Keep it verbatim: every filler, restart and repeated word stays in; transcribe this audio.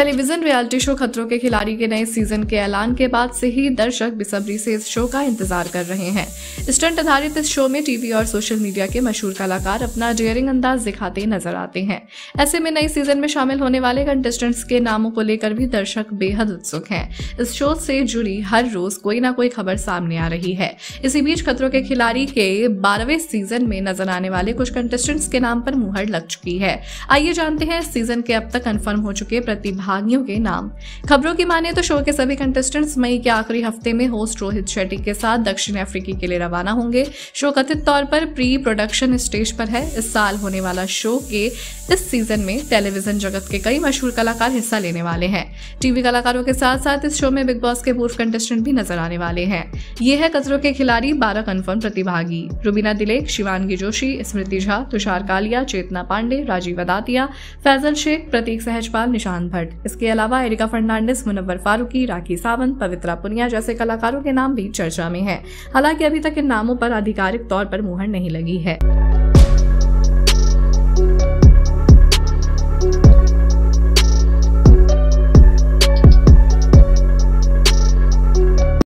Television reality show खतरों के खिलाड़ी के नए सीजन के ऐलान के बाद से ही दर्शक बेसब्री से इस शो का इंतजार कर रहे हैं। स्टंट आधारित इस शो में टीवी और सोशल मीडिया के मशहूर कलाकार अपना डेयरिंग अंदाज दिखाते नजर आते हैं। ऐसे में नए सीजन में शामिल होने वाले कंटेस्टेंट्स के नामों को लेकर भी दर्शक बेहद उत्सुक हैं। इस शो से जुड़ी हर रोज कोई ना कोई खबर सामने आ रही है। इसी बीच खतरों के खिलाड़ी के बारहवें सीजन में नजर आने वाले कुछ कंटेस्टेंट्स के नाम पर मुहर लग चुकी है। आइए जानते हैं इस सीजन के अब तक कन्फर्म हो चुके प्रतिभागियों के नाम। खबरों की माने तो शो के सभी कंटेस्टेंट्स मई के आखिरी हफ्ते में होस्ट रोहित शेट्टी के साथ दक्षिण अफ्रीका के लिए रवाना होंगे। शो कथित तौर पर प्री प्रोडक्शन स्टेज पर है। इस साल होने वाला शो के इस सीजन में टेलीविजन जगत के कई मशहूर कलाकार हिस्सा लेने वाले हैं। टीवी कलाकारों के साथ साथ इस शो में बिग बॉस के पूर्व कंटेस्टेंट भी नजर आने वाले हैं। ये है खतरों के खिलाड़ी बारह कन्फर्म प्रतिभागी। रुबीना दिलेक, शिवानगी जोशी, स्मृति झा, तुषार कालिया, चेतना पांडे, राजीव अदातिया, फैजल शेख, प्रतीक सहजपाल, निशान भट्ट। इसके अलावा एरिका फर्नाडिस, मुनवर फारूकी, राखी सावंत, पवित्रा पुनिया जैसे कलाकारों के नाम भी चर्चा में हैं। हालांकि अभी तक इन नामों पर आधिकारिक तौर पर मुहर नहीं लगी है।